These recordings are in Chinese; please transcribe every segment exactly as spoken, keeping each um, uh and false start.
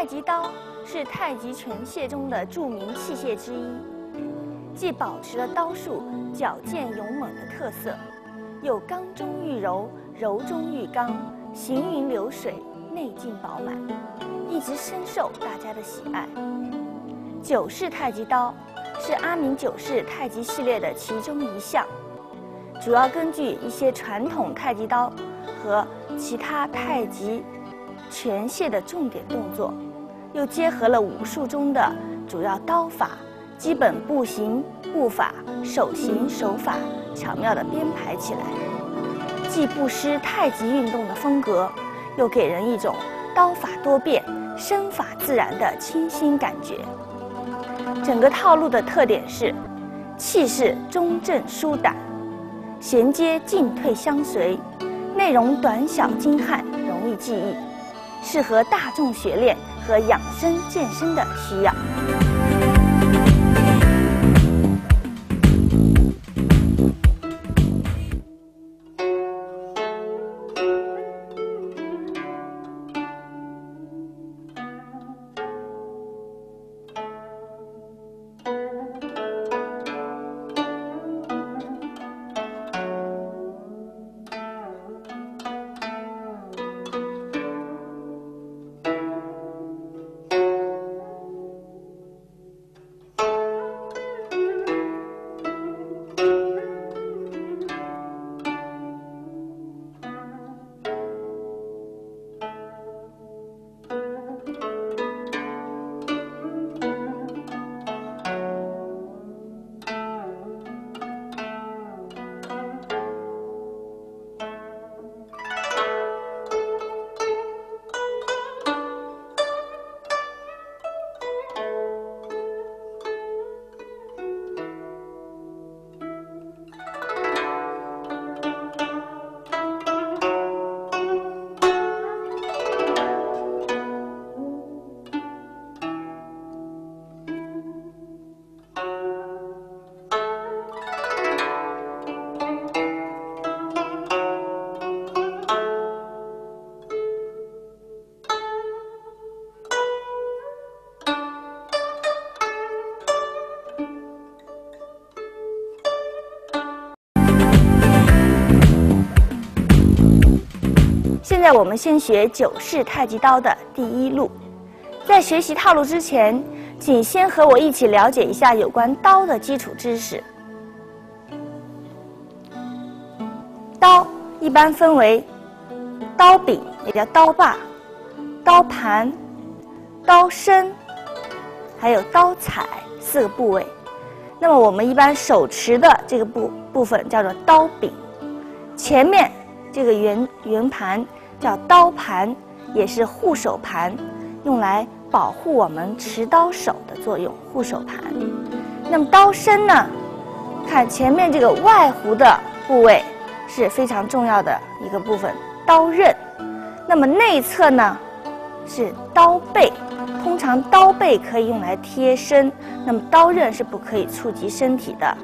太极刀是太极拳械中的著名器械之一，既保持了刀术矫健勇猛的特色，又刚中寓柔，柔中寓刚，行云流水，内劲饱满，一直深受大家的喜爱。九式太极刀是阿明九式太极系列的其中一项，主要根据一些传统太极刀和其他太极拳械的重点动作，又结合了武术中的主要刀法、基本步行、步法、手型、手法，巧妙地编排起来，既不失太极运动的风格，又给人一种刀法多变、身法自然的清新感觉。整个套路的特点是气势中正舒展，衔接进退相随，内容短小精悍，容易记忆，适合大众学练和养生健身的需要。现在我们先学九式太极刀的第一路。在学习套路之前，请先和我一起了解一下有关刀的基础知识。刀一般分为刀柄，也叫刀把、刀盘、刀身，还有刀踩四个部位。那么我们一般手持的这个部部分叫做刀柄，前面这个圆圆盘叫刀盘，也是护手盘，用来保护我们持刀手的作用，护手盘。那么刀身呢？看前面这个外弧的部位是非常重要的一个部分，刀刃。那么内侧呢是刀背，通常刀背可以用来贴身，那么刀刃是不可以触及身体的。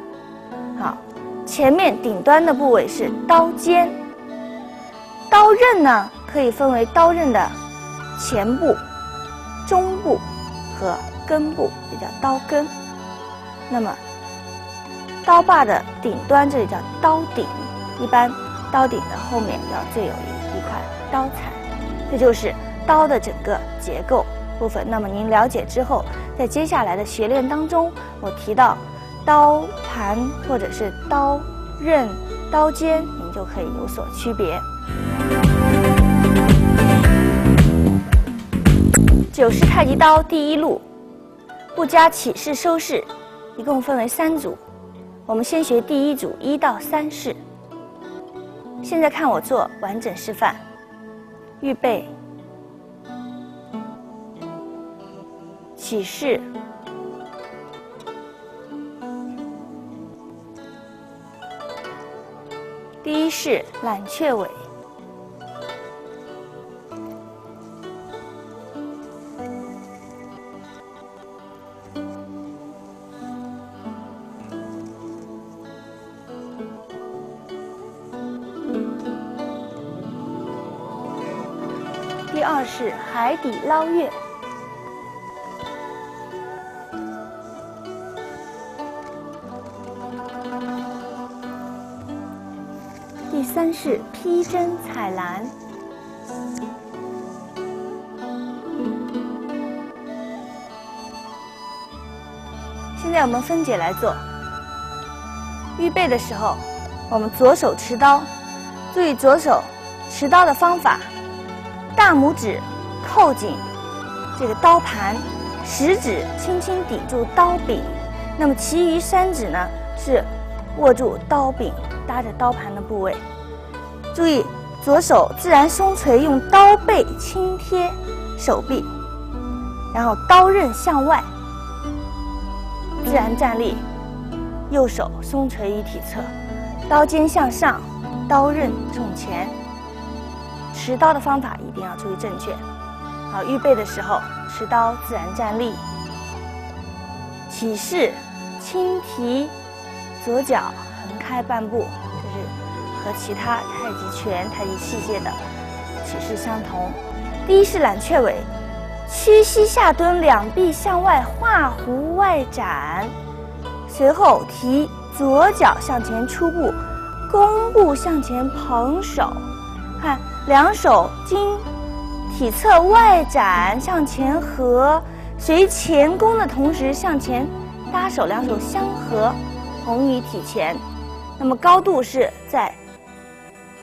好，前面顶端的部位是刀尖。刀刃呢，可以分为刀刃的前部、中部和根部，也叫刀根。那么，刀把的顶端这里叫刀顶，一般刀顶的后面要最有一块刀踩。这就是刀的整个结构部分。那么您了解之后，在接下来的学练当中，我提到刀盘或者是刀刃、刀尖，您就可以有所区别。九式太极刀第一路，不加起式收式，一共分为三组。我们先学第一组一到三式。现在看我做完整示范，预备，起式，第一式揽雀尾。第二式海底捞月。三是披针采兰。现在我们分解来做。预备的时候，我们左手持刀，注意左手持刀的方法：大拇指扣紧这个刀盘，食指轻轻抵住刀柄。那么其余三指呢是握住刀柄，搭着刀盘的部位。注意左手自然松垂，用刀背轻贴手臂，然后刀刃向外。 自然站立，右手松垂于体侧，刀尖向上，刀刃冲前。持刀的方法一定要注意正确。好，预备的时候，持刀自然站立，起势轻提左脚横开半步，就是和其他太极拳、太极器械的起势相同。第一是揽雀尾。 屈膝下蹲，两臂向外画弧外展，随后提左脚向前出步，弓步向前捧手，看两手经体侧外展向前合，随前弓的同时向前搭手，两手相合，红于体前。那么高度是在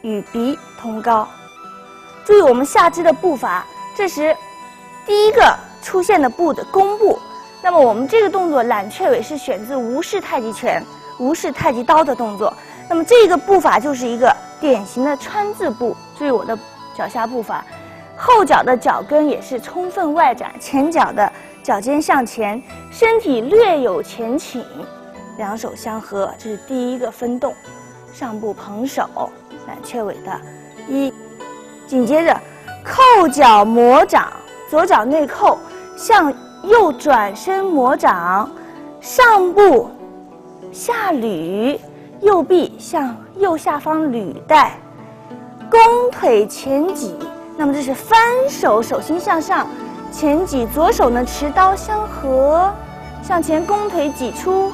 与鼻同高。注意我们下肢的步伐，这时。 第一个出现的步的弓步，那么我们这个动作揽雀尾是选自吴氏太极拳、吴氏太极刀的动作。那么这个步法就是一个典型的川字步。注意我的脚下步伐，后脚的脚跟也是充分外展，前脚的脚尖向前，身体略有前倾，两手相合，这是第一个分动。上步捧手，揽雀尾的一，紧接着扣脚磨掌。 左脚内扣，向右转身磨掌，上步下捋，右臂向右下方捋带，弓腿前挤。那么这是翻手，手心向上，前挤。左手呢持刀相合，向前弓腿挤出，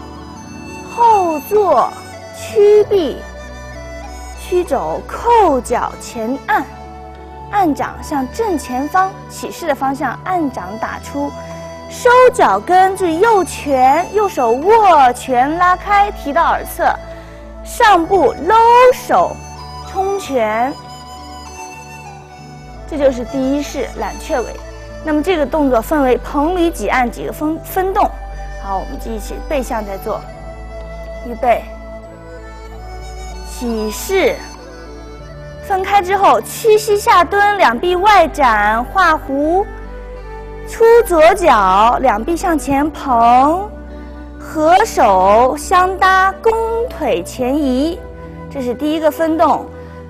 后坐屈臂，屈肘扣脚前按。 按掌向正前方起势的方向，按掌打出，收脚跟，注意右拳，右手握拳拉开，提到耳侧，上步搂手冲拳，这就是第一式揽雀尾。那么这个动作分为捧、捋、挤、按几个分分动。好，我们就一起背向再做，预备，起势。 分开之后，屈膝下蹲，两臂外展，画弧，出左脚，两臂向前捧，合手相搭，弓腿前移，这是第一个分动。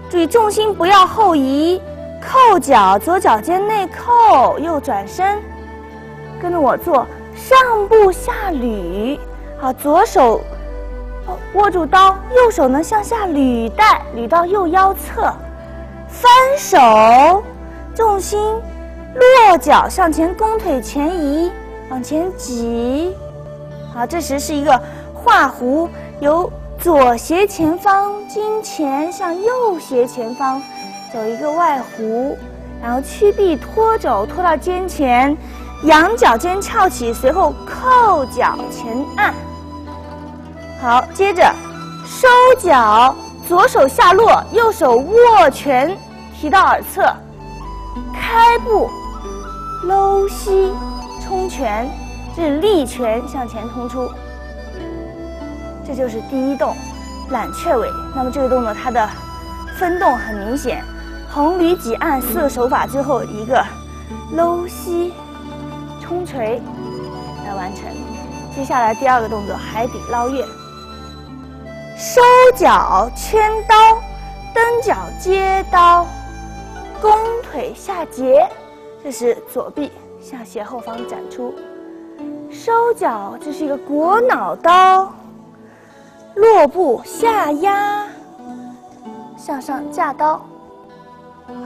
注意重心不要后移，扣脚，左脚尖内扣，右转身，跟着我做上步下捋。好，左手握住刀，右手呢向下捋带，捋到右腰侧。 翻手，重心落脚向前，弓腿前移，往前挤。好，这时是一个画弧，由左斜前方经前向右斜前方走一个外弧，然后屈臂托肘托到肩前，仰脚尖翘起，随后扣脚前按。好，接着收脚。 左手下落，右手握拳提到耳侧，开步，搂膝冲拳，这是力拳向前冲出，这就是第一动，揽雀尾。那么这个动作它的分动很明显，捧、捋、挤、按四个手法最后一个搂膝冲锤来完成。接下来第二个动作海底捞月。 收脚圈刀，蹬脚接刀，弓腿下截，这是左臂向斜后方展出。收脚，这是一个裹脑刀，落步下压，向上架刀。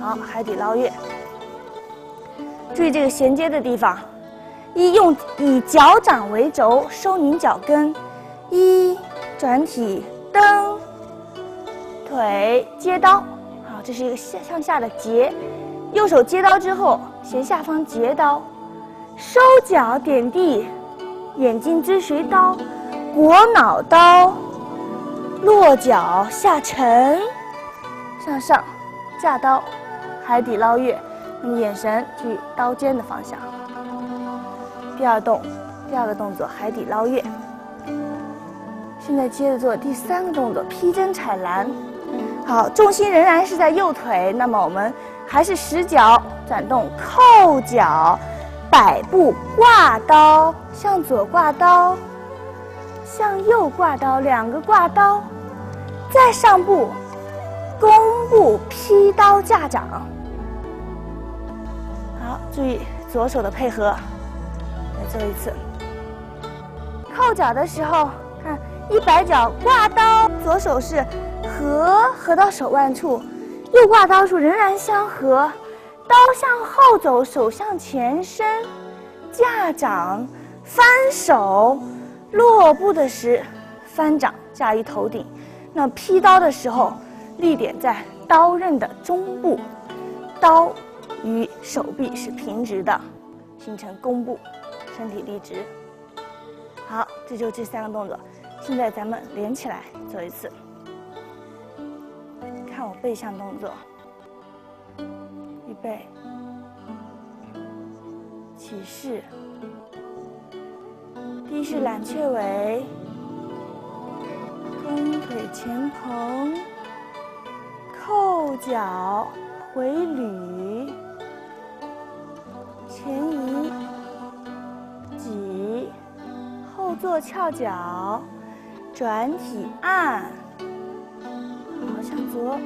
好，海底捞月。注意这个衔接的地方，一用以脚掌为轴收拧脚跟，一转体。 蹬，腿接刀，好，这是一个向下的截，右手接刀之后，斜下方截刀，收脚点地，眼睛追随刀，裹脑刀，落脚下沉，向上架刀，海底捞月，那么眼神去刀尖的方向。第二动，第二个动作海底捞月。 现在接着做第三个动作，劈针踩篮。好，重心仍然是在右腿，那么我们还是使脚转动，扣脚，摆步挂刀，向左挂刀，向右挂刀，两个挂刀，再上步，弓步劈刀架掌。好，注意左手的配合，来做一次。扣脚的时候，看。 一摆脚挂刀，左手是合合到手腕处，右挂刀处仍然相合，刀向后走，手向前伸，架掌翻手，落步的时翻掌架于头顶。那劈刀的时候，力点在刀刃的中部，刀与手臂是平直的，形成弓步，身体立直。好，这就这三个动作。 现在咱们连起来做一次，看我背向动作，预备，起势，第一是揽雀尾，弓腿前蓬，扣脚回捋，前移，挤，后坐翘脚。 转体按，好，向左，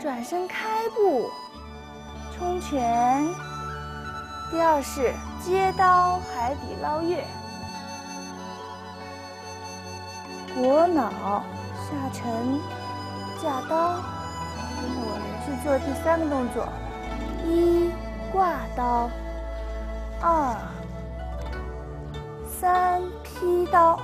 转身开步，冲拳。第二式接刀海底捞月，裹脑下沉，架刀。我们去做第三个动作：一挂刀，二三劈刀。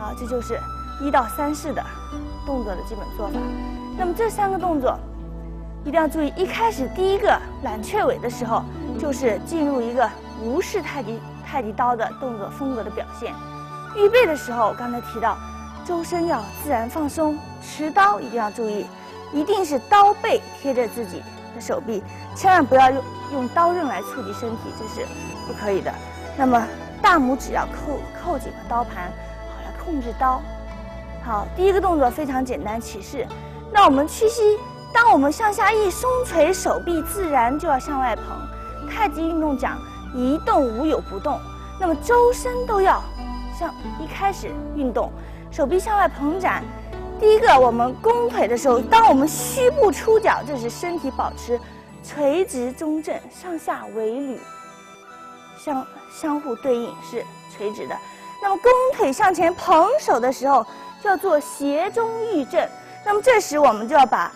好，这就是一到三式的动作的基本做法。那么这三个动作一定要注意。一开始第一个揽雀尾的时候，就是进入一个无式太极太极刀的动作风格的表现。预备的时候，刚才提到周身要自然放松，持刀一定要注意，一定是刀背贴着自己的手臂，千万不要用用刀刃来触及身体，这是不可以的。那么大拇指要扣扣紧刀盘。 控制刀，好，第一个动作非常简单，起势。那我们屈膝，当我们向下一松垂，手臂自然就要向外捧。太极运动讲一动无有不动，那么周身都要向一开始运动，手臂向外膨展。第一个，我们弓腿的时候，当我们虚步出脚，这是身体保持垂直中正，上下为捋，相相互对应是垂直的。 那么弓腿向前捧手的时候，就要做斜中寓正。那么这时我们就要把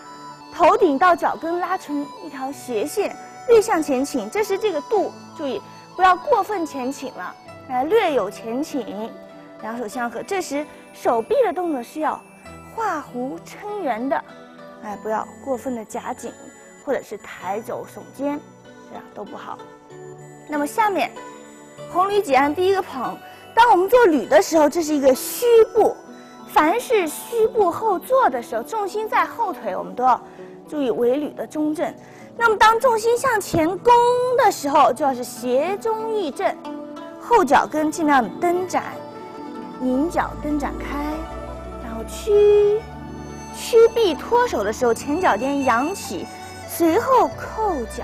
头顶到脚跟拉成一条斜线，略向前倾。这时这个度注意，不要过分前倾了，来略有前倾，两手相合。这时手臂的动作是要画弧撑圆的，哎，不要过分的夹紧，或者是抬肘耸肩，这样都不好。那么下面红鲤脊按第一个捧。 当我们做捋的时候，这是一个虚步。凡是虚步后坐的时候，重心在后腿，我们都要注意尾捋的中正。那么，当重心向前弓的时候，就要是斜中寓正，后脚跟尽量蹬展，拧脚蹬展开，然后屈屈臂托手的时候，前脚尖扬起，随后扣脚。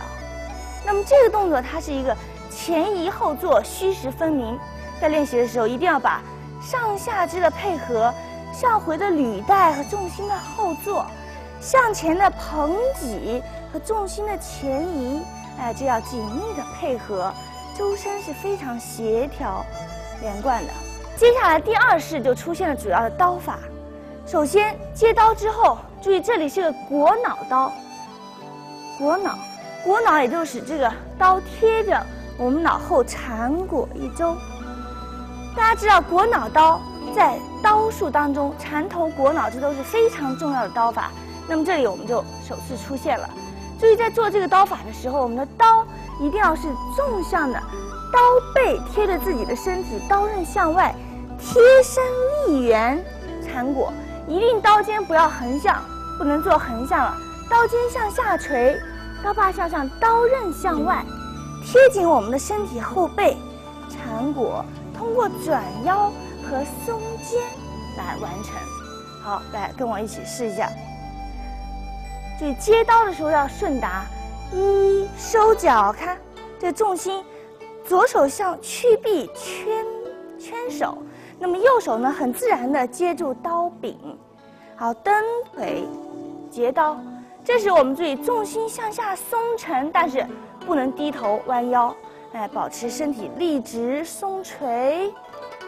那么这个动作它是一个前移后坐，虚实分明。 在练习的时候，一定要把上下肢的配合、上回的履带和重心的后坐、向前的捧挤和重心的前移，哎，这要紧密的配合，周身是非常协调、连贯的。接下来第二式就出现了主要的刀法。首先接刀之后，注意这里是个裹脑刀，裹脑，裹脑也就是使这个刀贴着我们脑后缠裹一周。 大家知道，裹脑刀在刀术当中，缠头裹脑这都是非常重要的刀法。那么这里我们就首次出现了。注意，在做这个刀法的时候，我们的刀一定要是纵向的，刀背贴着自己的身体，刀刃向外，贴身立圆缠裹。一定刀尖不要横向，不能做横向了。刀尖向下垂，刀把向上，刀刃向外，贴紧我们的身体后背，缠裹。通过转腰和松肩来完成。好，来跟我一起试一下。注意接刀的时候要顺达，一收脚，看这重心，左手向屈臂圈圈手，那么右手呢很自然的接住刀柄。好，蹬腿截刀，这时我们注意重心向下松沉，但是不能低头弯腰，哎，保持身体立直松垂。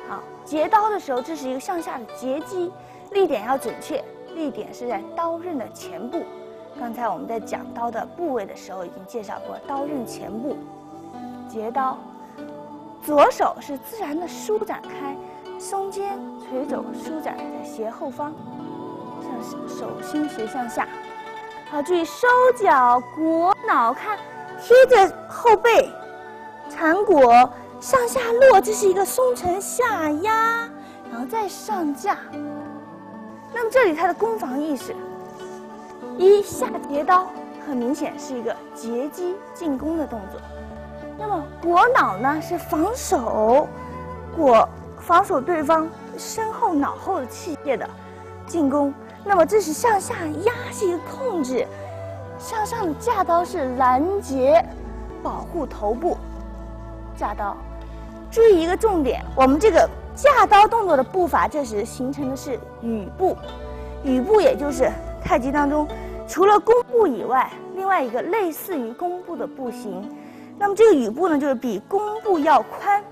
好，截刀的时候，这是一个向下的截击，力点要准确，力点是在刀刃的前部。刚才我们在讲刀的部位的时候已经介绍过，刀刃前部，截刀，左手是自然的舒展开，松肩垂肘舒展在斜后方，向手心斜向下。好，注意收脚裹脑，看贴着后背，缠裹。上下落，这是一个松沉下压，然后再上架。那么这里它的攻防意识，一下截刀很明显是一个截击进攻的动作。那么裹脑呢是防守，裹防守对方身后脑后的器械的进攻。那么这是向下压是一个控制，向上的架刀是拦截，保护头部。架刀。注意一个重点，我们这个架刀动作的步伐，这时形成的是羽步。羽步也就是太极当中除了弓步以外，另外一个类似于弓步的步型。那么这个羽步呢，就是比弓步要宽，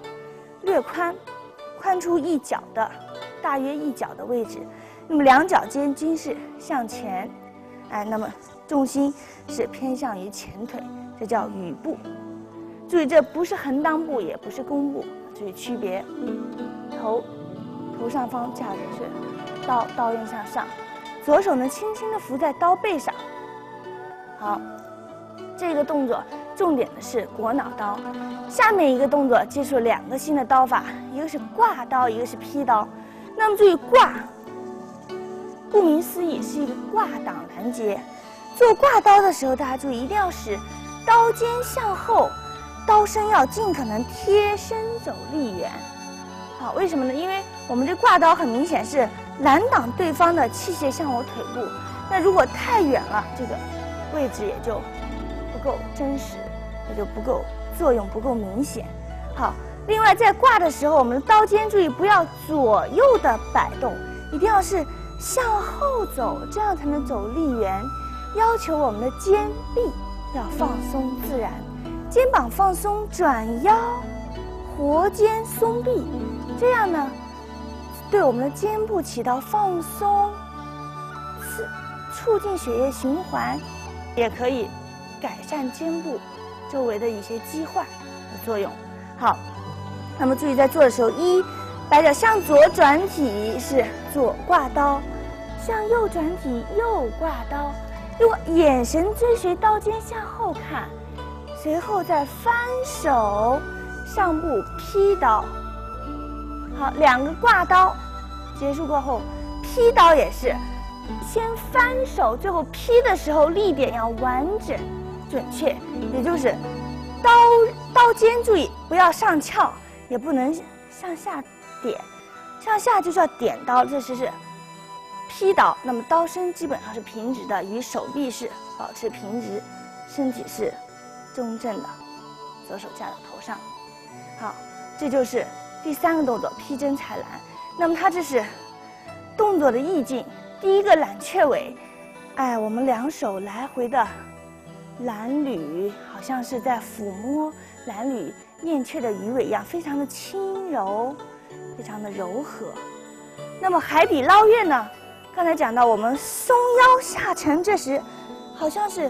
略宽，宽出一脚的，大约一脚的位置。那么两脚尖均是向前，哎，那么重心是偏向于前腿，这叫羽步。注意，这不是横裆步，也不是弓步，注意区别。头，头上方架着是刀，刀刃向上，左手呢轻轻的扶在刀背上。好，这个动作重点的是裹脑刀。下面一个动作接触两个新的刀法，一个是挂刀，一个是劈刀。那么注意挂，顾名思义是一个挂挡拦截。做挂刀的时候，大家注意一定要使刀尖向后。刀身要尽可能贴身肘立圆，好，为什么呢？因为我们这挂刀很明显是拦挡对方的器械向我腿部，那如果太远了，这个位置也就不够真实，也就不够作用，不够明显。好，另外在挂的时候，我们的刀尖注意不要左右的摆动，一定要是向后走，这样才能走立圆。要求我们的肩臂要放松自然。肩膀放松，转腰，活肩松臂，这样呢，对我们的肩部起到放松、促进血液循环，也可以改善肩部周围的一些疾患的作用。好，那么注意在做的时候，一，摆脚向左转体是左挂刀，向右转体右挂刀，用眼神追随刀尖向后看。随后再翻手上步劈刀，好，两个挂刀结束过后，劈刀也是先翻手，最后劈的时候力点要完整、准确，也就是刀刀尖注意不要上翘，也不能向下点，向下就叫点刀，这时是劈刀。那么刀身基本上是平直的，与手臂是保持平直，身体是。中正的，左手架到头上，好，这就是第三个动作劈针踩揽。那么它这是动作的意境。第一个揽雀尾，哎，我们两手来回的揽捋，好像是在抚摸揽捋燕雀的鱼尾一样，非常的轻柔，非常的柔和。那么海底捞月呢？刚才讲到我们松腰下沉，这时好像是。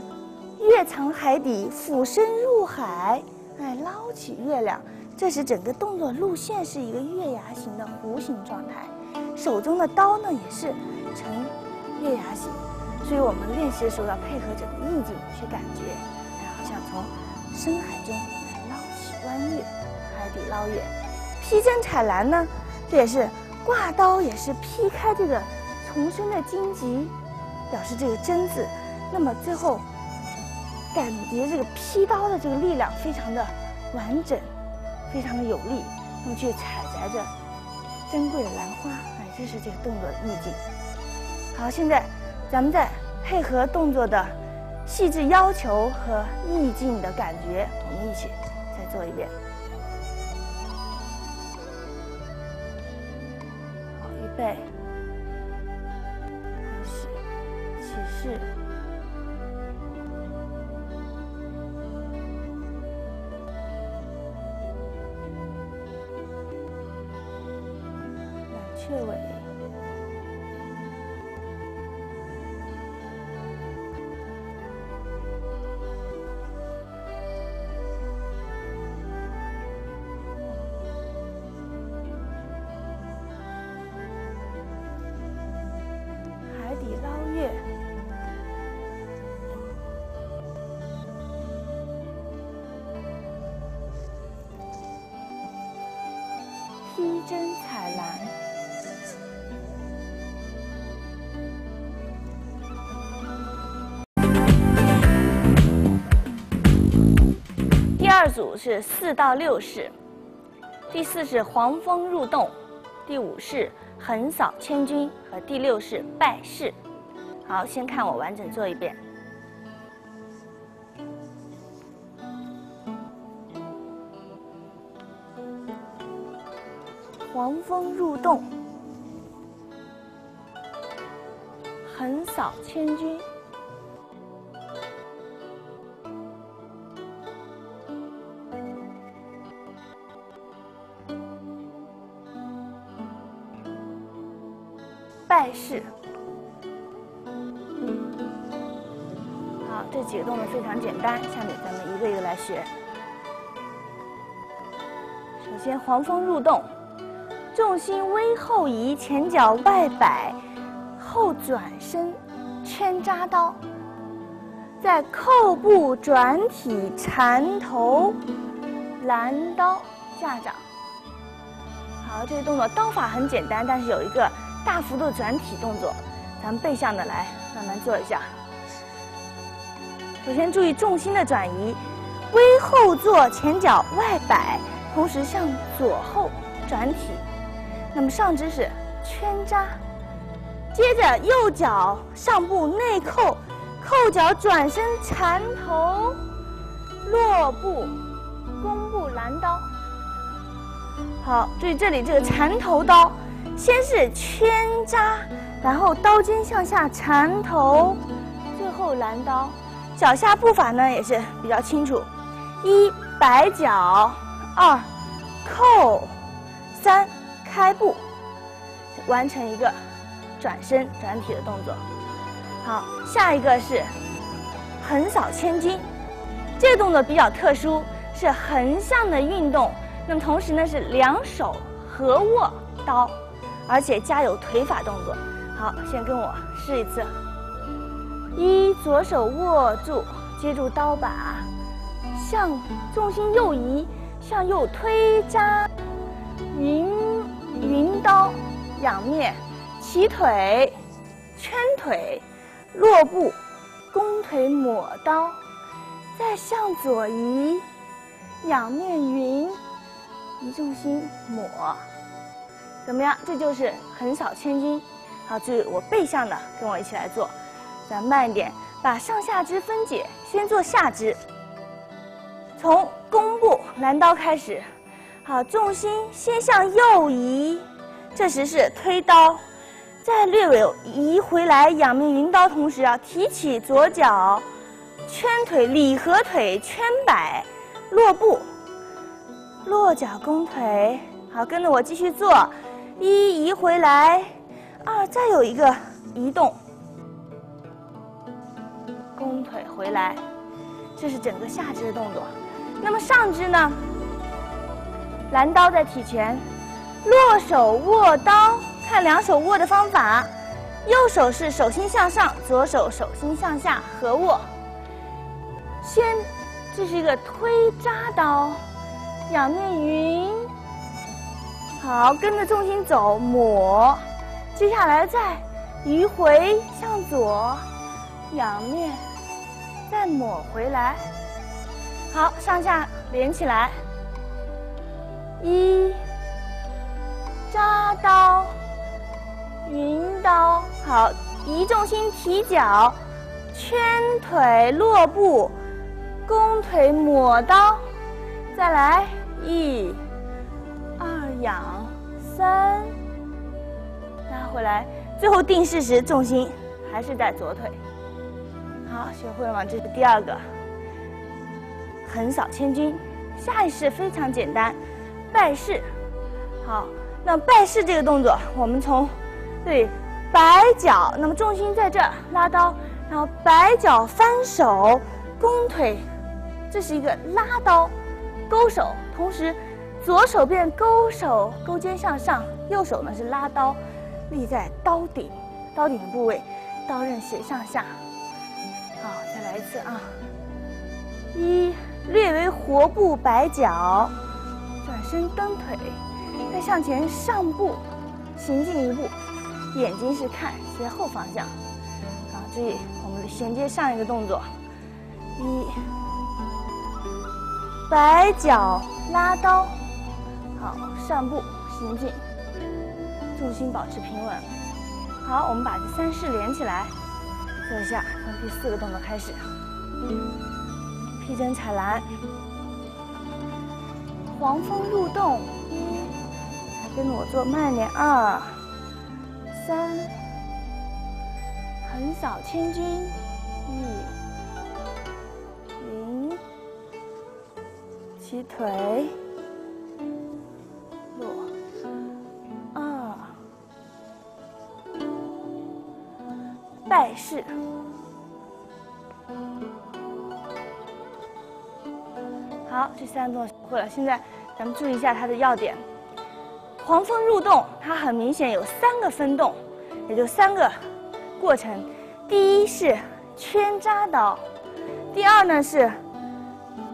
月藏海底，俯身入海，哎，捞起月亮。这时整个动作路线是一个月牙形的弧形状态。手中的刀呢也是呈月牙形，所以我们练习的时候要配合整个意境去感觉，然后像从深海中来捞取弯月，海底捞月。劈针采兰呢，这也是挂刀，也是劈开这个丛生的荆棘，表示这个针字。那么最后感觉这个劈刀的这个力量非常的完整，非常的有力，那么去采摘着珍贵的兰花。哎，这是这个动作的意境。好，现在咱们再配合动作的细致要求和意境的感觉，我们一起再做一遍。好，预备，开始，起势。 雀尾，海底捞月，披针采兰。 第二组是四到六式，第四是黄蜂入洞，第五式横扫千军和第六式拜式。好，先看我完整做一遍。黄蜂入洞，横扫千军。 拜式，好，这几个动作非常简单，下面咱们一个一个来学。首先，黄蜂入洞，重心微后移，前脚外摆，后转身，圈扎刀，在扣步转体缠头，拦刀架掌。好，这个动作刀法很简单，但是有一个 大幅度转体动作，咱们背向的来，慢慢做一下。首先注意重心的转移，微后坐，前脚外摆，同时向左后转体。那么上肢是圈扎，接着右脚上步内扣，扣脚转身缠头，落步，弓步拦刀。好，注意这里这个缠头刀。 先是圈扎，然后刀尖向下缠头，最后拦刀。脚下步法呢也是比较清楚：一摆脚，二扣，三开步，完成一个转身转体的动作。好，下一个是横扫千军，这个动作比较特殊，是横向的运动。那么同时呢是两手合握刀。 而且加有腿法动作。好，先跟我试一次。一，左手握住，接住刀把，向重心右移，向右推扎，云云刀，仰面，起腿，圈腿，落步，弓腿抹刀，再向左移，仰面云，移重心抹。 怎么样？这就是横扫千军。好，注意我背向的，跟我一起来做。咱慢一点，把上下肢分解，先做下肢。从弓步拦刀开始。好，重心先向右移，这时是推刀，再略微移回来，仰面云刀，同时啊提起左脚，圈腿礼合腿圈摆，落步，落脚弓腿。好，跟着我继续做。 一移回来，二再有一个移动，弓腿回来，这是整个下肢的动作。那么上肢呢？拦刀在体前，落手握刀看两手握的方法，右手是手心向上，左手手心向下合握。先，这是一个推扎刀，仰面云。好，跟着重心走，抹。接下来再迂回向左，仰面，再抹回来。好，上下连起来。一。 扎刀，云刀，好，移重心提脚，圈腿落步，弓腿抹刀，再来一、二仰三，拉回来，最后定式时重心还是在左腿。好，学会了吗？这是第二个，横扫千军。下一式非常简单，拜式。好。 那拜式这个动作，我们从对摆脚，那么重心在这拉刀，然后摆脚翻手，弓腿，这是一个拉刀，勾手，同时左手变勾手，勾肩向上，右手呢是拉刀，立在刀顶，刀顶的部位，刀刃斜向下。好，再来一次啊！一略为活步摆脚，转身蹬腿。 再向前上步，行进一步，眼睛是看斜后方向。啊，注意我们衔接上一个动作，一，摆脚拉刀，好，上步行进，重心保持平稳。好，我们把这三式连起来，坐下，从第四个动作开始，披针踩栏，黄蜂入洞。 跟着我做慢点，二、三，横扫千军，一、零，起腿，落，二，拜式，好，这三个动作学会了。现在咱们注意一下它的要点。 黄蜂入洞，它很明显有三个分洞，也就三个过程。第一是圈扎刀，第二呢是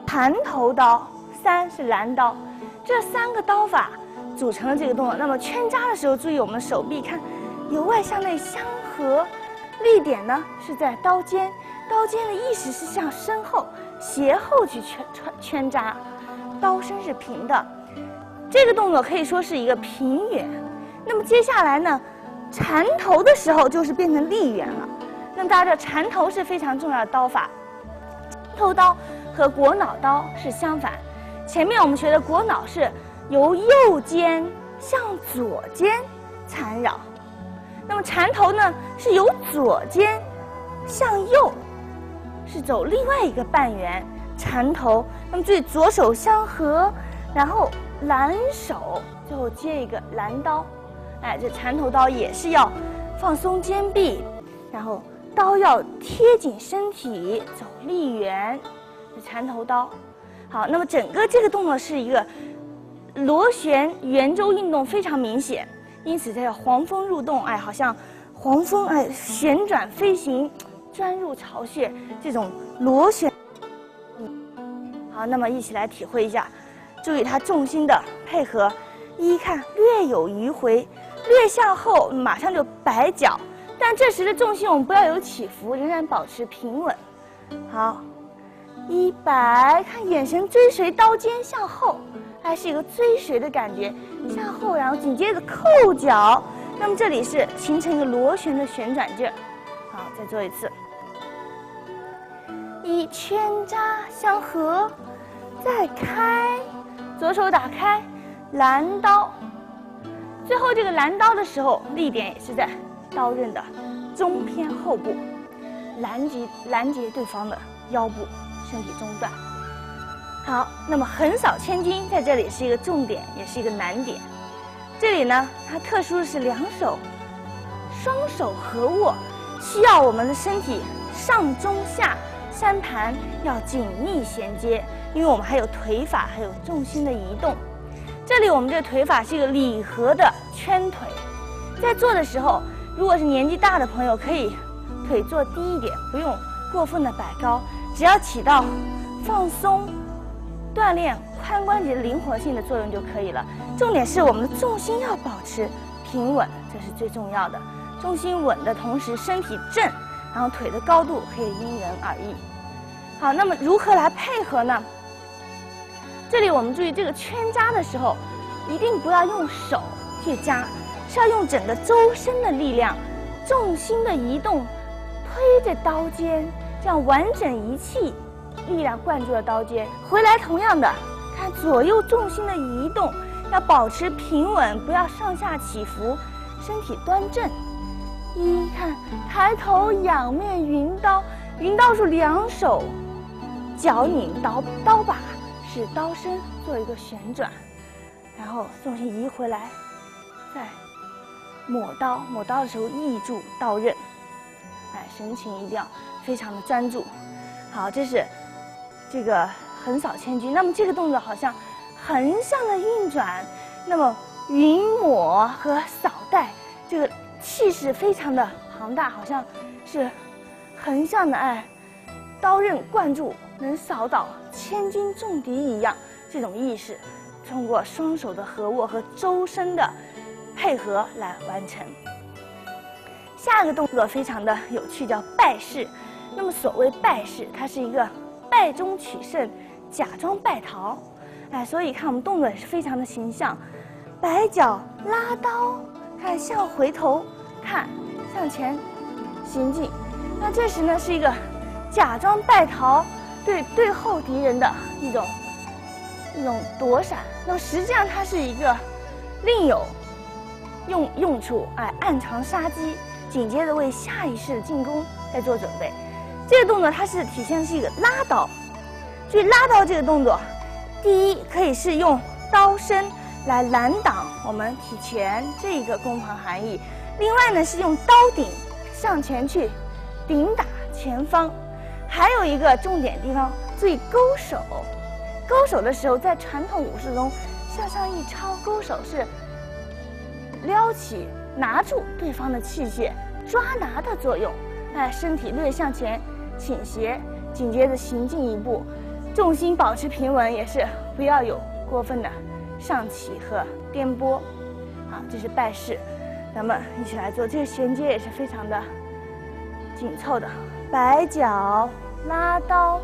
盘头刀，三是拦刀。这三个刀法组成了这个动作。那么圈扎的时候，注意我们手臂看由外向内相合，力点呢是在刀尖，刀尖的意识是向身后斜后去圈圈扎，刀身是平的。 这个动作可以说是一个平远，那么接下来呢，缠头的时候就是变成立远了。那么大家知道缠头是非常重要的刀法，头刀和裹脑刀是相反。前面我们学的裹脑是由右肩向左肩缠绕，那么缠头呢是由左肩向右，是走另外一个半圆缠头。那么注意左手相合，然后。 拦手，最后接一个拦刀，哎，这缠头刀也是要放松肩臂，然后刀要贴紧身体，走立圆，这缠头刀。好，那么整个这个动作是一个螺旋圆周运动，非常明显，因此它叫黄蜂入洞，哎，好像黄蜂哎旋转飞行，钻入巢穴这种螺旋。好，那么一起来体会一下。 注意它重心的配合，一看略有迂回，略向后，马上就摆脚，但这时的重心我们不要有起伏，仍然保持平稳。好，一摆，看眼神追随刀尖向后，还是一个追随的感觉，向后，然后紧接着扣脚，那么这里是形成一个螺旋的旋转劲。好，再做一次，一圈扎相合，再开。 左手打开，拦刀。最后这个拦刀的时候，力点也是在刀刃的中偏后部，拦截拦截对方的腰部，身体中段。好，那么横扫千军在这里是一个重点，也是一个难点。这里呢，它特殊的是两手双手合握，需要我们的身体上中下三盘要紧密衔接。 因为我们还有腿法，还有重心的移动。这里我们这个腿法是一个礼合的圈腿，在做的时候，如果是年纪大的朋友，可以腿坐低一点，不用过分的摆高，只要起到放松、锻炼髋关节的灵活性的作用就可以了。重点是我们的重心要保持平稳，这是最重要的。重心稳的同时，身体正，然后腿的高度可以因人而异。好，那么如何来配合呢？这里我们注意，这个圈扎的时候，一定不要用手去扎，是要用整个周身的力量，重心的移动，推着刀尖，这样完整一气，力量灌注了刀尖。回来同样的，看左右重心的移动，要保持平稳，不要上下起伏，身体端正。一看，抬头仰面云刀，云刀是两手，脚拧刀刀把。 使刀身做一个旋转，然后重心移回来，再抹刀。抹刀的时候抑住刀刃，哎，神情一定要非常的专注。好，这是这个横扫千钧。那么这个动作好像横向的运转，那么云抹和扫带这个气势非常的庞大，好像是横向的哎，刀刃灌注。 能扫倒千钧重敌一样，这种意识，通过双手的合握和周身的配合来完成。下一个动作非常的有趣，叫拜式。那么所谓拜式，它是一个败中取胜，假装败逃。哎，所以看我们动作也是非常的形象，摆脚拉刀，看向回头看，向前行进。那这时呢是一个假装败逃。 对对后敌人的一种一种躲闪，那么实际上它是一个另有用用处，哎，暗藏杀机，紧接着为下一式的进攻在做准备。这个动作它是体现的是一个拉刀，注意拉刀这个动作，第一可以是用刀身来拦挡我们体拳这一个攻防含义，另外呢是用刀顶向前去顶打前方。 还有一个重点地方，注意勾手。勾手的时候，在传统武术中，向上一抄，勾手是撩起、拿住对方的器械，抓拿的作用。哎，身体略向前倾斜，紧接着行进一步，重心保持平稳，也是不要有过分的上起和颠簸。啊，这是拜式，咱们一起来做。这个衔接也是非常的紧凑的。 摆脚、拉刀、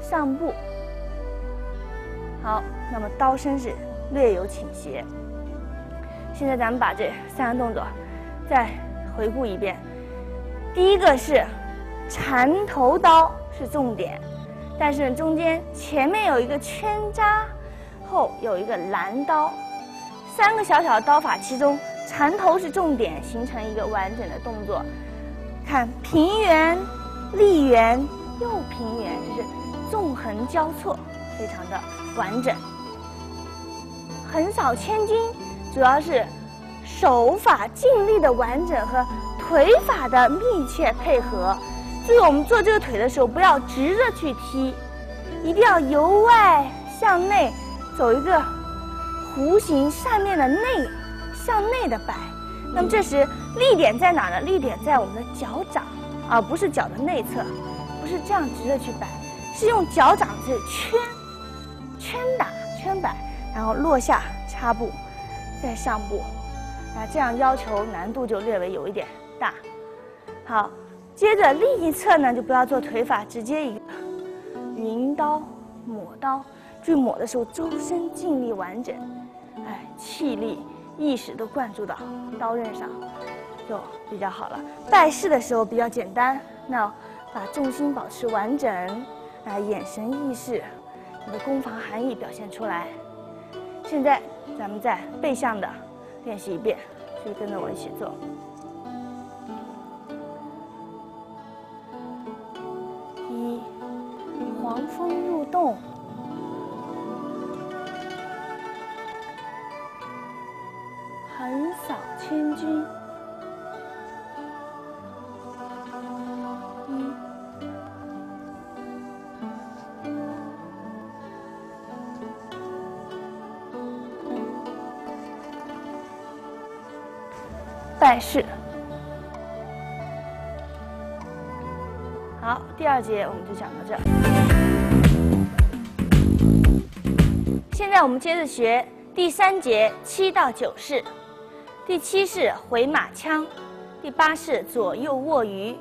上步，好，那么刀身是略有倾斜。现在咱们把这三个动作再回顾一遍。第一个是缠头刀是重点，但是中间前面有一个圈扎，后有一个拦刀，三个小小的刀法，其中缠头是重点，形成一个完整的动作。看平原。 立圆又平圆，就是纵横交错，非常的完整。横扫千钧主要是手法尽力的完整和腿法的密切配合。注意我们做这个腿的时候，不要直着去踢，一定要由外向内走一个弧形扇面的内向内的摆。那么这时力点在哪呢？力点在我们的脚掌。 而、啊、不是脚的内侧，不是这样直着去摆，是用脚掌去圈、圈打、圈摆，然后落下插步，再上步。那这样要求难度就略微有一点大。好，接着另一侧呢就不要做腿法，直接一个云刀、抹刀。注意抹的时候周身尽力完整，哎，气力、意识都灌注到刀刃上。 就比较好了。拜式的时候比较简单，那把重心保持完整，啊，眼神意识，你的攻防含义表现出来。现在咱们再背向的练习一遍，所以跟着我一起做。一，黄蜂入洞。 横扫千钧。赛事。好，第二节我们就讲到这儿。现在我们接着学第三节七到九式。第七式回马枪，第八式左右卧鱼，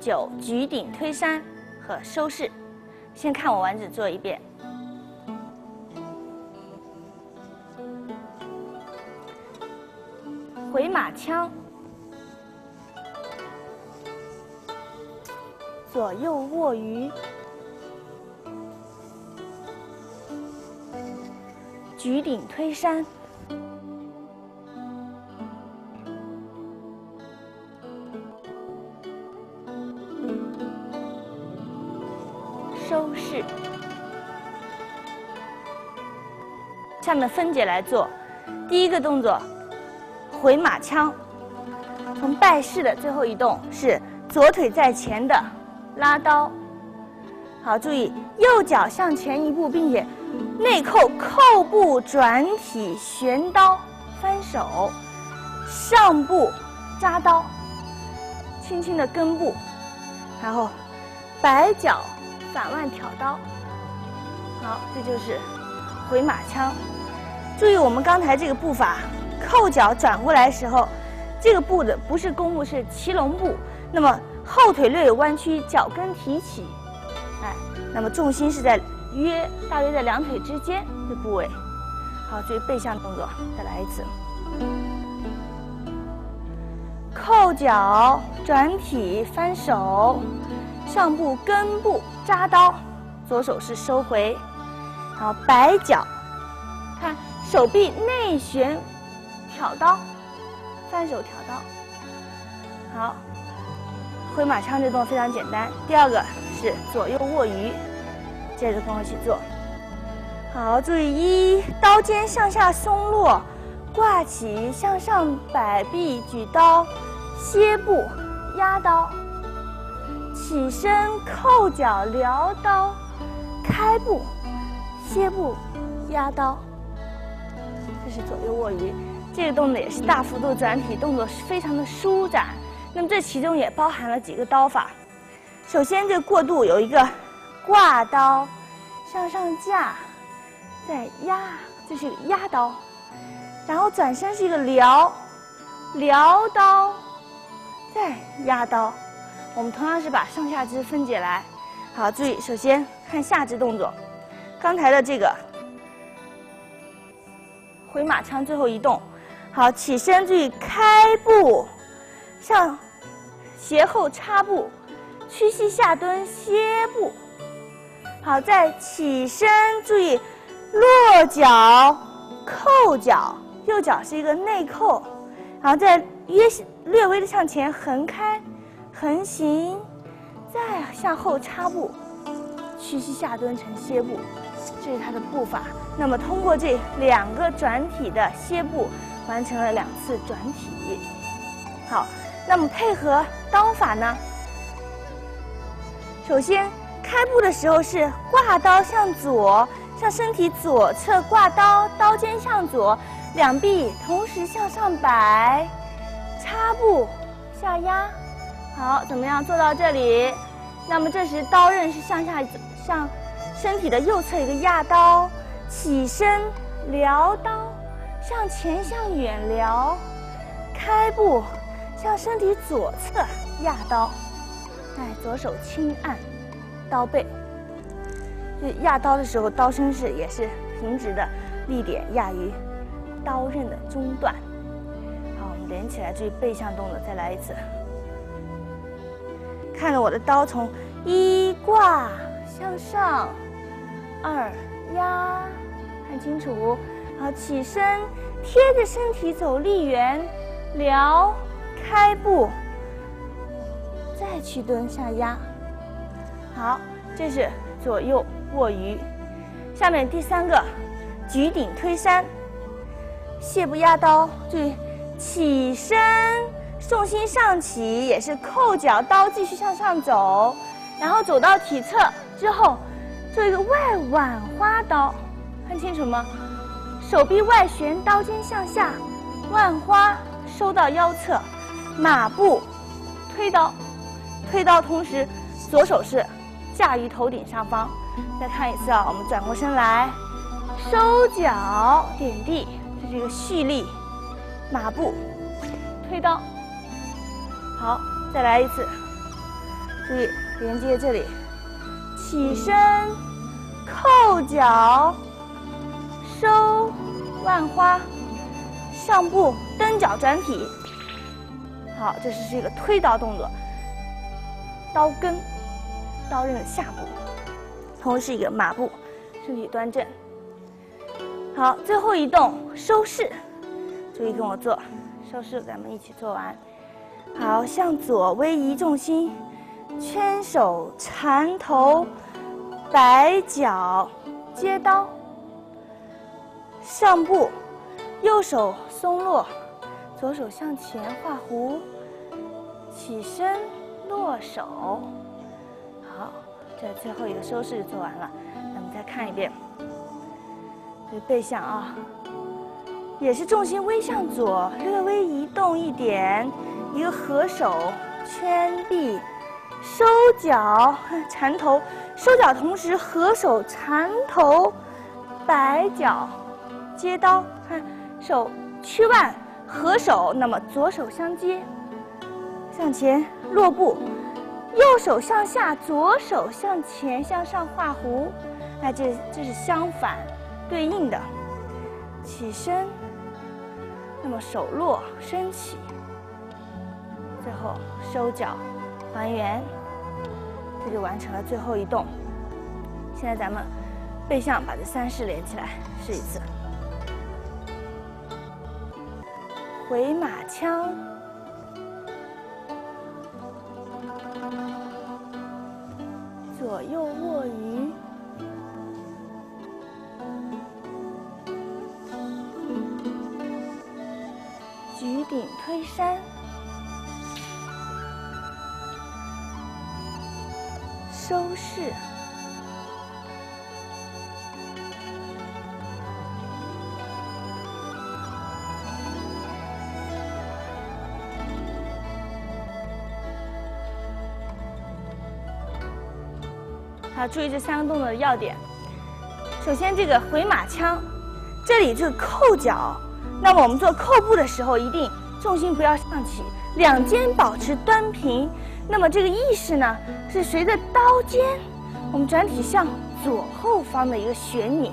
九举鼎推山和收式。先看我丸子做一遍。 回马枪，左右卧鱼，举鼎推山，收式。下面分解来做，第一个动作。 回马枪，从拜式的最后一动是左腿在前的拉刀。好，注意右脚向前一步，并且内扣扣步转体旋刀翻手，上步扎刀，轻轻的跟步，然后摆脚反腕挑刀。好，这就是回马枪。注意我们刚才这个步法。 后脚转过来的时候，这个步的不是弓步，是骑龙步。那么后腿略有弯曲，脚跟提起，哎，那么重心是在约大约在两腿之间的部位。好，注意背向动作，再来一次。扣脚转体翻手，上步跟步扎刀，左手是收回，然后摆脚，看手臂内旋。 挑刀，翻手挑刀。好，回马枪这动作非常简单。第二个是左右卧鱼，接着跟我一起做。好，注意一，刀尖向下松落，挂起向上摆臂举刀，歇步压刀，起身扣脚撩刀，开步歇步压刀，这是左右卧鱼。 这个动作也是大幅度转体，动作非常的舒展。那么这其中也包含了几个刀法。首先，这个过渡有一个挂刀向上架，再压，这是一个压刀。然后转身是一个撩，撩刀，再压刀。我们同样是把上下肢分解来。好，注意，首先看下肢动作，刚才的这个回马枪最后一动。 好，起身注意开步，上斜后插步，屈膝下蹲歇步。好，再起身注意落脚扣脚，右脚是一个内扣，然后再约略微的向前横开横行，再向后插步，屈膝下蹲成歇步，这是它的步法。那么通过这两个转体的歇步。 完成了两次转体，好，那么配合刀法呢？首先，开步的时候是挂刀向左，向身体左侧挂刀，刀尖向左，两臂同时向上摆，插步下压。好，怎么样做到这里？那么这时刀刃是向下，向身体的右侧一个压刀，起身撩刀。 向前向远撩，开步向身体左侧压刀，哎，左手轻按刀背。就压刀的时候，刀身是也是平直的，力点压于刀刃的中段。好，我们连起来，注意背向动作，再来一次。看着我的刀从一挂向上，二压，看清楚。 好，起身，贴着身体走立圆，撩，开步，再屈蹲下压。好，这是左右卧鱼。下面第三个，举鼎推山，卸步压刀，注意起身，重心上起，也是扣脚刀继续向上走，然后走到体侧之后，做一个外挽花刀，看清楚吗？ 手臂外旋，刀尖向下，腕花收到腰侧，马步推刀，推刀同时左手是架于头顶上方。再看一次啊，我们转过身来，收脚点地，这是一个蓄力马步推刀。好，再来一次，注意连接这里，起身扣脚收万花上步蹬脚转体。 好，这是一个推刀动作，刀根、刀刃的下部，同时是一个马步，身体端正。好，最后一动收式，注意跟我做收式，咱们一起做完。好，向左微移重心，圈手缠头，摆脚接刀，上步，右手松落。 左手向前画弧，起身落手。好，这最后一个收式做完了，咱们再看一遍。这背向啊，也是重心微向左，略微移动一点，一个合手圈臂，收脚缠头，收脚同时合手缠头，摆脚接刀，看手屈腕。 合手，那么左手相接，向前落步，右手向下，左手向前向上画弧，那这这是相反对应的。起身，那么手落身起，最后收脚还原，这就完成了最后一动。现在咱们背向把这三式连起来试一次。 回马枪，左右卧鱼，举鼎推山，收式，要注意这三个动作的要点。首先，这个回马枪，这里这个扣脚，那么我们做扣步的时候，一定重心不要上起，两肩保持端平。那么这个意识呢，是随着刀尖，我们转体向左后方的一个旋拧，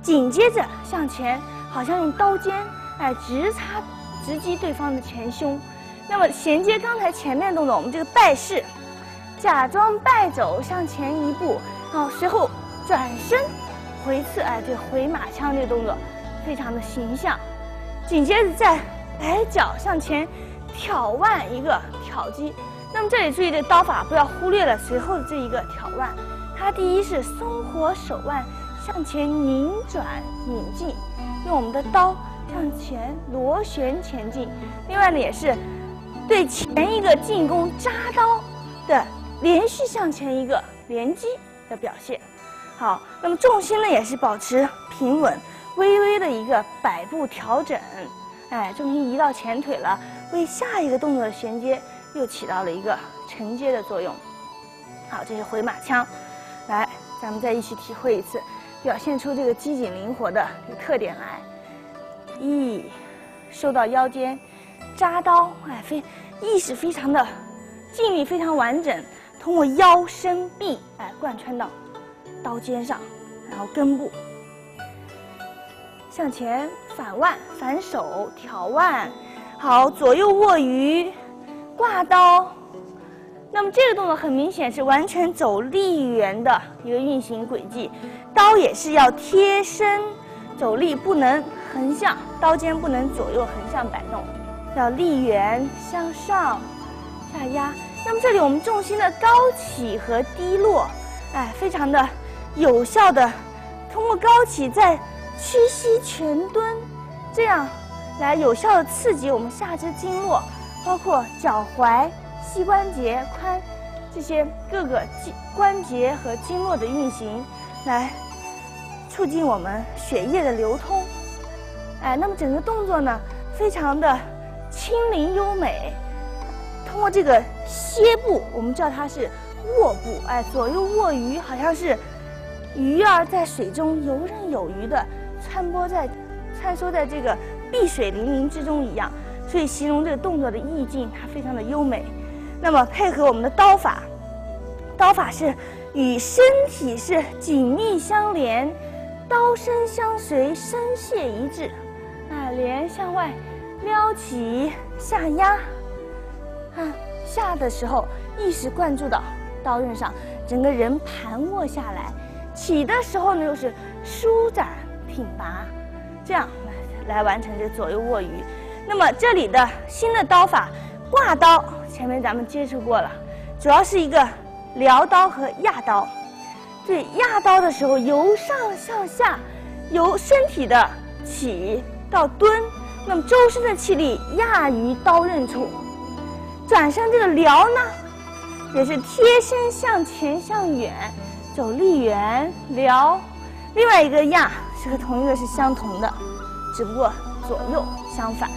紧接着向前，好像用刀尖哎直插直击对方的前胸。那么衔接刚才前面动作，我们这个拜式。 假装拜肘向前一步，然后随后转身回刺，哎，这回马枪这动作非常的形象。紧接着再摆脚向前挑腕一个挑击。那么这里注意这刀法不要忽略了随后的这一个挑腕。它第一是松活手腕向前拧转拧进，用我们的刀向前螺旋前进。另外呢也是对前一个进攻扎刀。 的连续向前一个连击的表现，好，那么重心呢也是保持平稳，微微的一个摆步调整，哎，重心移到前腿了，为下一个动作的衔接又起到了一个承接的作用。好，这是回马枪，来，咱们再一起体会一次，表现出这个机警灵活的这个特点来。一，收到腰间，扎刀，哎，非意识非常的。 劲力非常完整，通过腰身臂哎贯穿到刀尖上，然后根部向前反腕反手挑腕，好左右卧鱼挂刀。那么这个动作很明显是完全走立圆的一个运行轨迹，刀也是要贴身走立，不能横向，刀尖不能左右横向摆弄，要立圆向上。 下压，那么这里我们重心的高起和低落，哎，非常的有效的，通过高起再屈膝全蹲，这样来有效的刺激我们下肢经络，包括脚踝、膝关节、髋这些各个肌关节和经络的运行，来促进我们血液的流通。哎，那么整个动作呢，非常的轻灵优美。通过这个歇步，我们知道它是卧步，哎，左右卧鱼，好像是鱼儿在水中游刃有余的穿梭在穿梭在这个碧水粼粼之中一样。所以形容这个动作的意境，它非常的优美。那么配合我们的刀法，刀法是与身体是紧密相连，刀身相随，身械一致。啊，连向外撩起下压，啊，下的时候意识灌注到刀刃上，整个人盘卧下来；起的时候呢，又是舒展挺拔，这样来来完成这左右卧鱼。 那么这里的新的刀法挂刀，前面咱们接触过了，主要是一个撩刀和压刀。对压刀的时候，由上向下，由身体的起到蹲，那么周身的气力压于刀刃处。转身这个撩呢，也是贴身向前向远，走力圆撩。另外一个压是和同一个是相同的，只不过左右相反。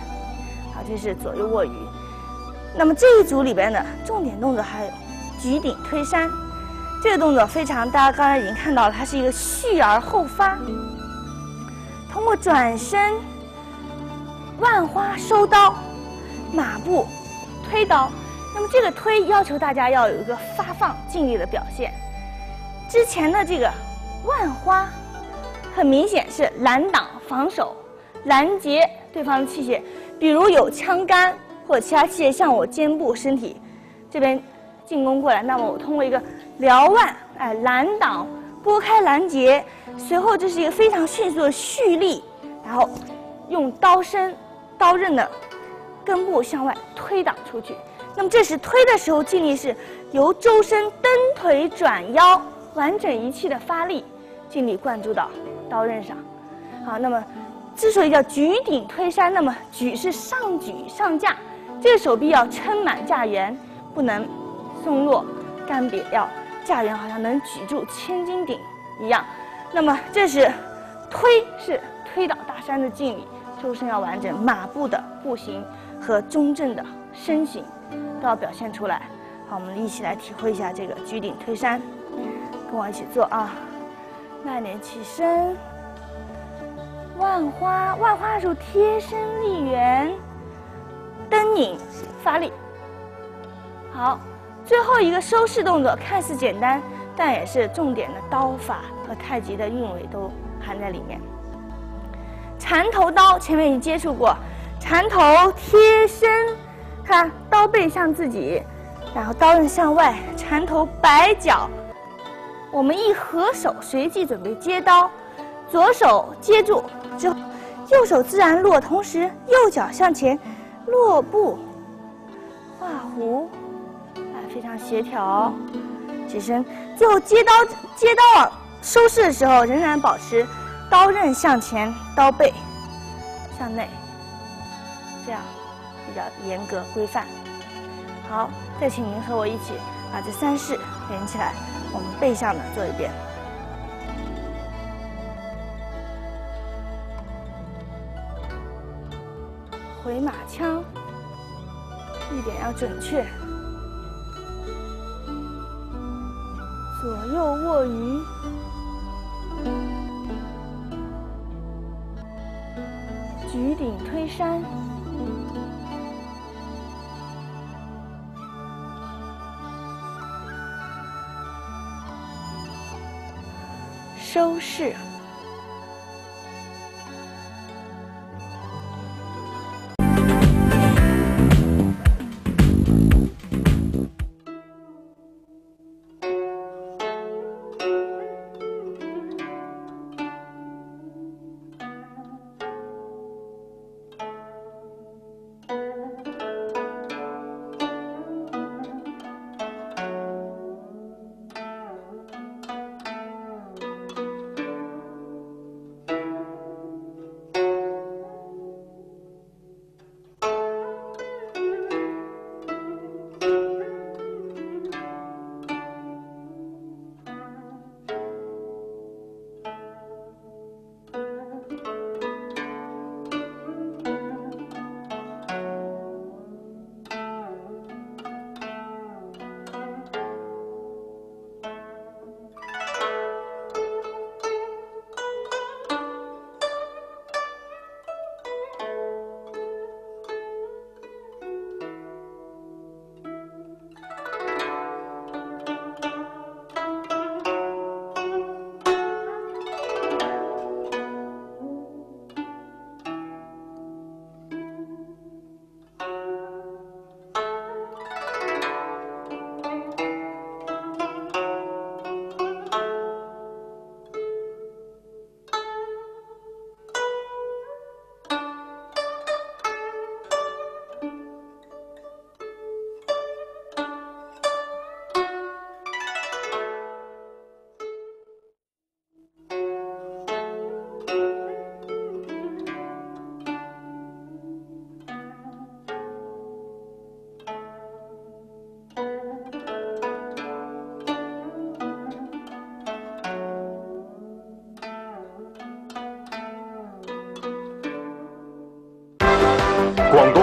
好，这是左右卧鱼。那么这一组里边的重点动作还有举鼎推山，这个动作非常，大家刚才已经看到了，它是一个蓄而后发，通过转身、万花收刀、马步推刀。那么这个推要求大家要有一个发放劲力的表现。之前的这个万花，很明显是拦挡、防守、拦截对方的器械。 比如有枪杆或者其他器械向我肩部、身体这边进攻过来，那么我通过一个撩腕，哎，拦挡、拨开拦截，随后这是一个非常迅速的蓄力，然后用刀身、刀刃的根部向外推挡出去。那么这时推的时候，尽力是由周身蹬腿转腰，完整一气的发力，尽力灌注到刀刃上。好，那么。 之所以叫举鼎推山，那么举是上举上架，这个手臂要撑满架圆，不能松落干瘪，要架圆好像能举住千斤顶一样。那么这是推，是推倒大山的劲力，周身要完整，马步的步行和中正的身形都要表现出来。好，我们一起来体会一下这个举鼎推山，跟我一起做啊，慢点起身。 万花，万花的时候贴身立圆，蹬拧发力。好，最后一个收式动作看似简单，但也是重点的刀法和太极的韵味都含在里面。缠头刀前面已经接触过，缠头贴身，看刀背向自己，然后刀刃向外，缠头摆脚。我们一合手，随即准备接刀。 左手接住之后，右手自然落，同时右脚向前落步，画弧，啊，非常协调。起身，最后接刀接刀收势的时候，仍然保持刀刃向前，刀背向内，这样比较严格规范。好，再请您和我一起把这三式连起来，我们背上的做一遍。 回马枪，力点要准确。左右卧鱼，举鼎推山，收势。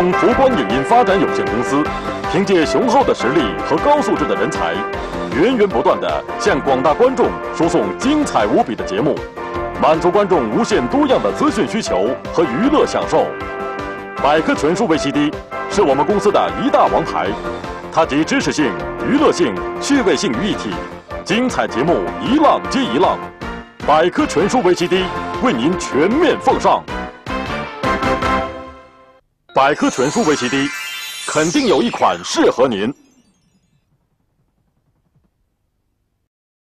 用佛光影音发展有限公司，凭借雄厚的实力和高素质的人才，源源不断地向广大观众输送精彩无比的节目，满足观众无限多样的资讯需求和娱乐享受。百科全书 V C D 是我们公司的一大王牌，它集知识性、娱乐性、趣味性于一体，精彩节目一浪接一浪。百科全书 V C D 为您全面奉上。 百科全书 V C D， 肯定有一款适合您。